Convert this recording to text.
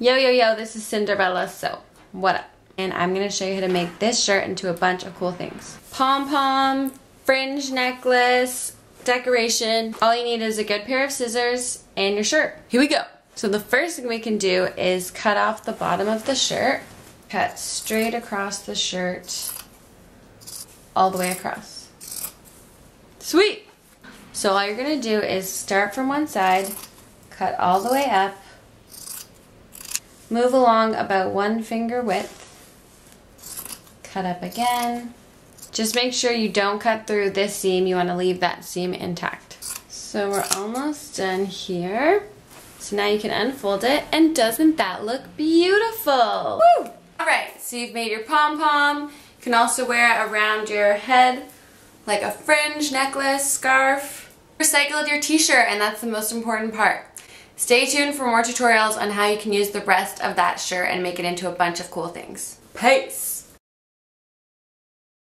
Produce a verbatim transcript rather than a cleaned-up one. Yo, yo, yo, this is Cinderella Sew. What up? And I'm gonna show you how to make this shirt into a bunch of cool things. Pom-pom, fringe necklace, decoration. All you need is a good pair of scissors and your shirt. Here we go. So the first thing we can do is cut off the bottom of the shirt. Cut straight across the shirt, all the way across. Sweet! So all you're gonna do is start from one side, cut all the way up, move along about one finger width, cut up again. Just make sure you don't cut through this seam, you want to leave that seam intact. So we're almost done here. So now you can unfold it, and doesn't that look beautiful? Woo! Alright, so you've made your pom-pom. You can also wear it around your head, like a fringe, necklace, scarf. Recycled your t-shirt, and that's the most important part. Stay tuned for more tutorials on how you can use the rest of that shirt and make it into a bunch of cool things. Peace!